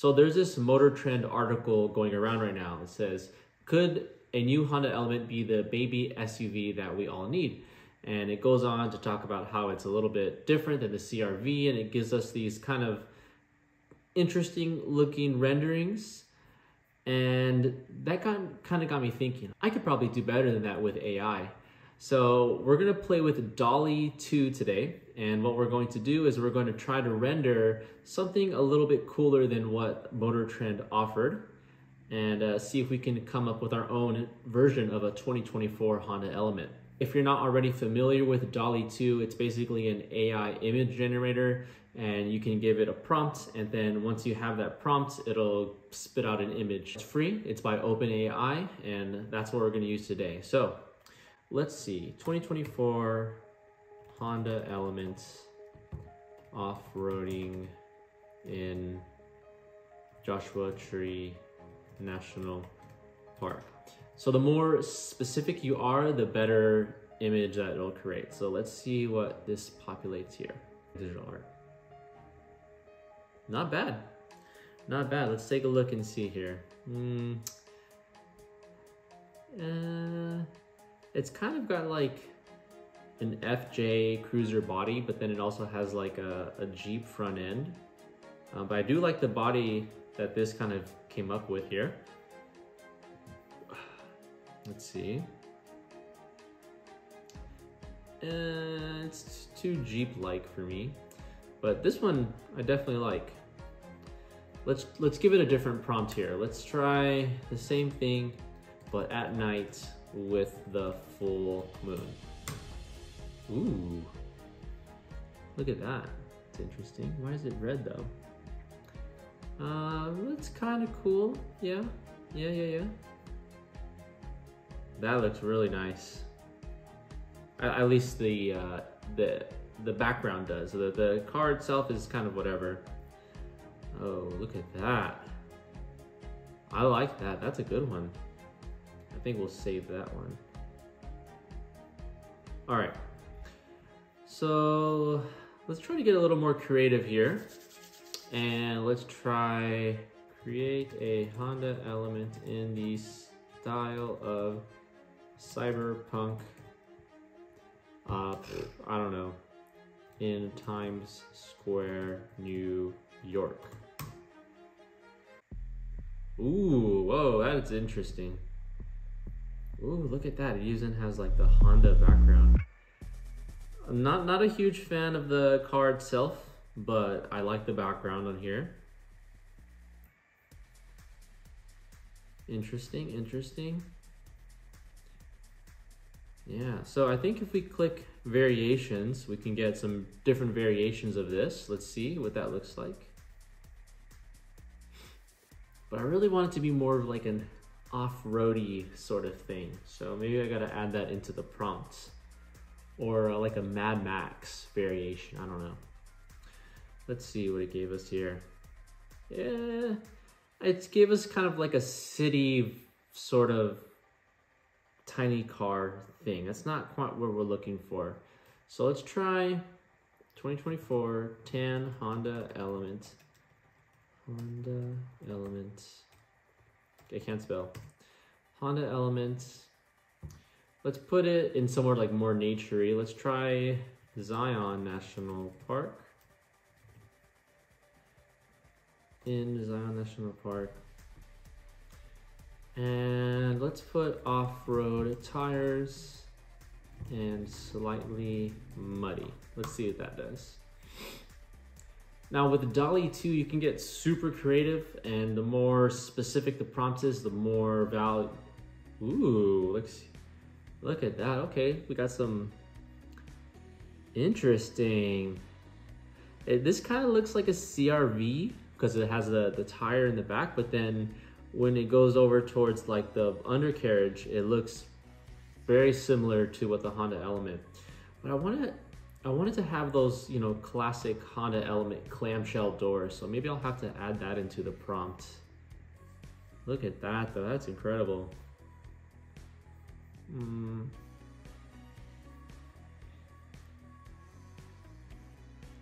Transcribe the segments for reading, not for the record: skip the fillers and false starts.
So there's this Motor Trend article going around right now. It says, could a new Honda Element be the baby SUV that we all need? And it goes on to talk about how it's a little bit different than the CR-V, and it gives us these kind of interesting looking renderings. And that kind of got me thinking, I could probably do better than that with AI. So we're gonna play with DALL-E 2 today. And what we're going to do is we're going to try to render something a little bit cooler than what Motor Trend offered, and see if we can come up with our own version of a 2024 Honda Element. If you're not already familiar with DALL-E 2, it's basically an AI image generator, and you can give it a prompt, and then once you have that prompt, it'll spit out an image. It's free, it's by OpenAI, and that's what we're gonna use today. So let's see, 2024 Honda Element off-roading in Joshua Tree National Park. So the more specific you are, the better image that it'll create. So let's see what this populates here. Digital art. Not bad. Not bad. Let's take a look and see here. It's kind of got like an FJ Cruiser body, but then it also has like a Jeep front end. But I do like the body that this kind of came up with here. Let's see. It's too Jeep-like for me, but this one I definitely like. Let's give it a different prompt here. Let's try the same thing, but at night with the full moon. Ooh, look at that. It's interesting. Why is it red though? It's kind of cool. Yeah. That looks really nice. At least the background does. The car itself is kind of whatever. Oh, look at that. I like that. That's a good one. I think we'll save that one. All right. So let's try to get a little more creative here. And let's try create a Honda Element in the style of Cyberpunk, I don't know, in Times Square, New York. Ooh, whoa, that's interesting. Ooh, look at that, it even has like the Honda background. I'm not a huge fan of the car itself, but I like the background on here. Interesting, interesting. Yeah, so I think if we click variations, we can get some different variations of this. Let's see what that looks like. But I really want it to be more of like an off-roady sort of thing. So maybe I gotta add that into the prompt, or like a Mad Max variation, I don't know. Let's see what it gave us here. Yeah. It gave us kind of like a city sort of tiny car thing. That's not quite what we're looking for. So let's try 2024 tan Honda Element. Honda Element. I can't spell. Honda Element. Let's put it in somewhere like more nature-y. Let's try Zion National Park. In Zion National Park. And let's put off-road tires and slightly muddy. Let's see what that does. Now with DALL-E 2, you can get super creative, and the more specific the prompt is, the more value. Ooh, look at that. Okay, we got some interesting. This kind of looks like a CR-V, because it has the tire in the back, but then when it goes over towards like the undercarriage, it looks very similar to what the Honda Element. But I wanted to have those, you know, classic Honda Element clamshell doors, so maybe I'll have to add that into the prompt. Look at that though, that's incredible.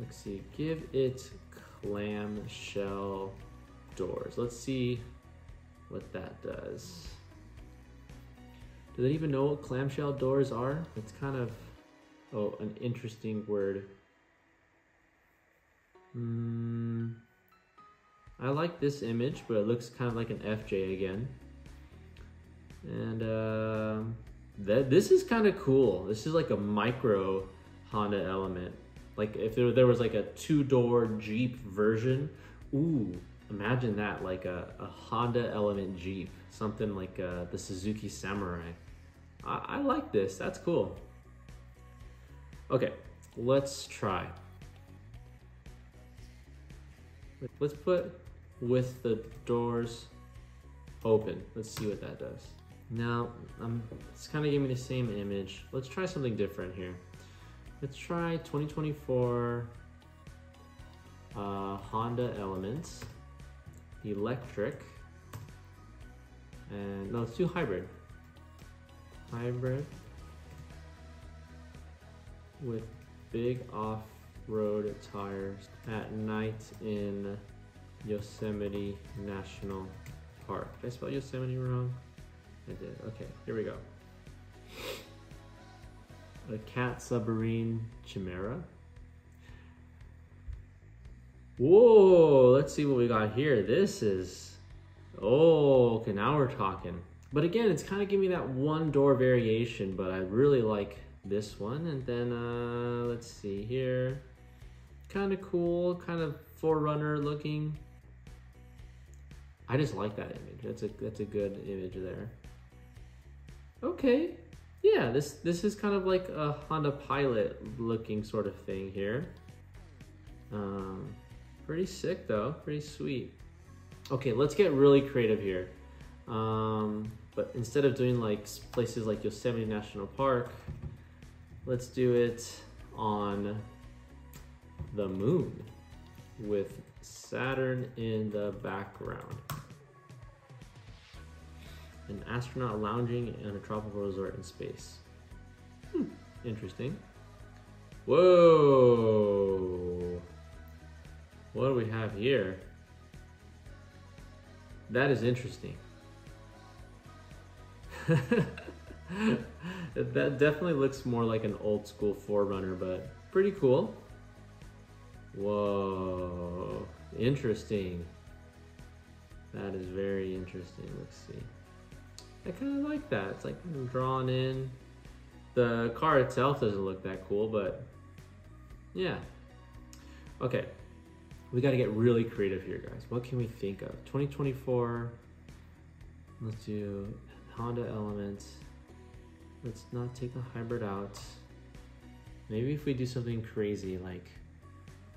Let's see, give it clamshell doors. Let's see what that does. Do they even know what clamshell doors are? It's kind of, oh, an interesting word. I like this image, but it looks kind of like an FJ again. And this is kind of cool. This is like a micro Honda Element. Like if there was like a two-door Jeep version, ooh, imagine that, like a Honda Element Jeep, something like the Suzuki Samurai. I like this, that's cool. Okay, let's try. Let's put with the doors open. Let's see what that does. Now, it's kind of giving me the same image. Let's try something different here. Let's try 2024 Honda Element, electric, and no, let's do hybrid. Hybrid with big off-road tires at night in Yosemite National Park. Did I spell Yosemite wrong? I did. Okay, here we go. A cat submarine chimera. Whoa, let's see what we got here. This is, oh, okay, now we're talking. But again, it's kind of giving me that one door variation, but I really like this one. And then let's see here. Kind of cool, kind of 4Runner looking. I just like that image. That's a good image there. Okay. Yeah, this is kind of like a Honda Pilot looking sort of thing here. Pretty sick though, pretty sweet. Okay, let's get really creative here. But instead of doing like places like Yosemite National Park, let's do it on the moon with Saturn in the background. An astronaut lounging in a tropical resort in space. Interesting. Whoa. What do we have here? That is interesting. That definitely looks more like an old school 4Runner, but pretty cool. Whoa. Interesting. That is very interesting. Let's see. I kind of like that. It's like drawn in. The car itself doesn't look that cool, but yeah. Okay, we got to get really creative here, guys. What can we think of? 2024. Let's do Honda Element. Let's not take the hybrid out. Maybe if we do something crazy like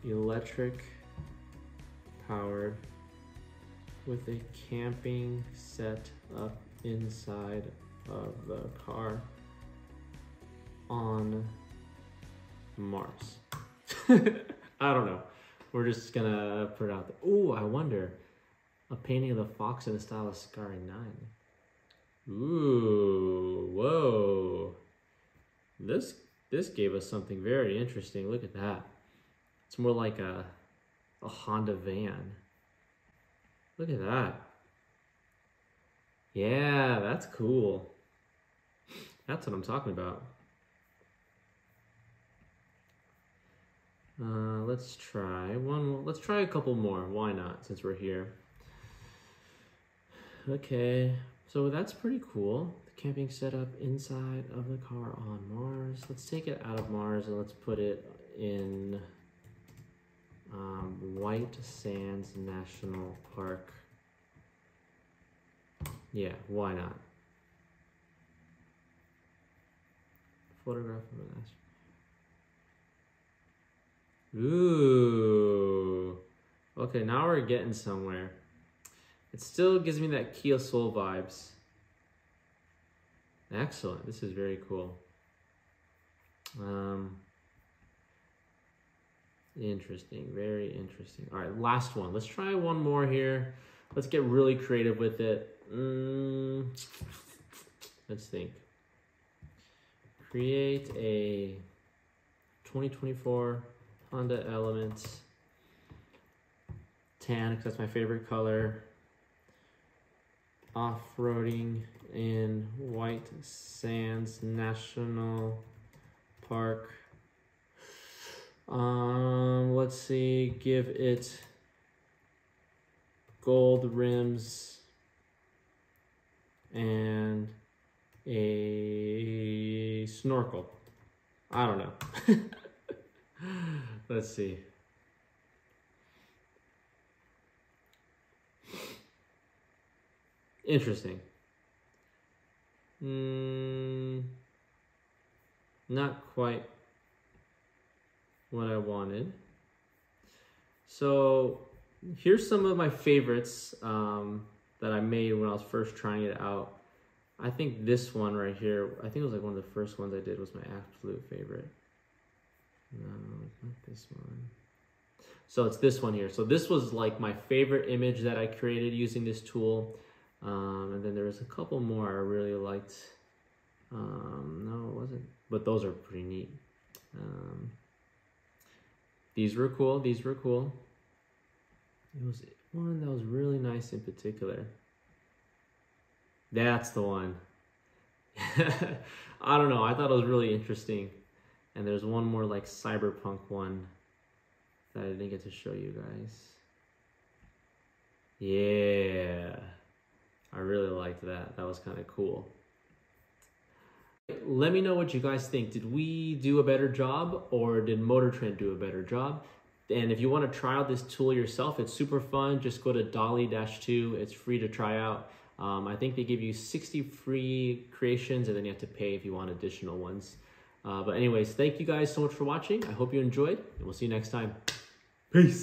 electric powered with a camping set up inside of the car on Mars. I don't know. We're just gonna put it out there. Ooh, I wonder. A painting of the fox in the style of CR-V. Ooh, whoa. This gave us something very interesting. Look at that. It's more like a Honda van. Look at that. Yeah, that's cool. That's what I'm talking about. Let's try one. Let's try a couple more. Why not? Since we're here. Okay, so that's pretty cool. The camping setup inside of the car on Mars. Let's take it out of Mars and let's put it in White Sands National Park. Yeah, why not? Photograph of an astronaut. Ooh. Okay, now we're getting somewhere. It still gives me that Kia Soul vibes. Excellent. This is very cool. Interesting. Very interesting. All right, last one. Let's try one more here. Let's get really creative with it. Let's think. Create a 2024 Honda Element tan because that's my favorite color. Off-roading in White Sands National Park. Let's see, give it gold rims and a snorkel. I don't know. Let's see. Interesting. Not quite what I wanted. So here's some of my favorites that I made when I was first trying it out. I think this one right here, I think it was like one of the first ones I did, was my absolute favorite. No, not this one. So it's this one here. So this was like my favorite image that I created using this tool. And then there was a couple more I really liked. No, it wasn't. But those are pretty neat. These were cool. These were cool. It was one that was really nice in particular. That's the one. I don't know. I thought it was really interesting. And there's one more like cyberpunk one that I didn't get to show you guys. Yeah. I really liked that. That was kind of cool. Let me know what you guys think. Did we do a better job or did Motor Trend do a better job? And if you want to try out this tool yourself, it's super fun. Just go to DALL-E 2. It's free to try out. I think they give you 60 free creations and then you have to pay if you want additional ones. But anyways, thank you guys so much for watching. I hope you enjoyed and we'll see you next time. Peace.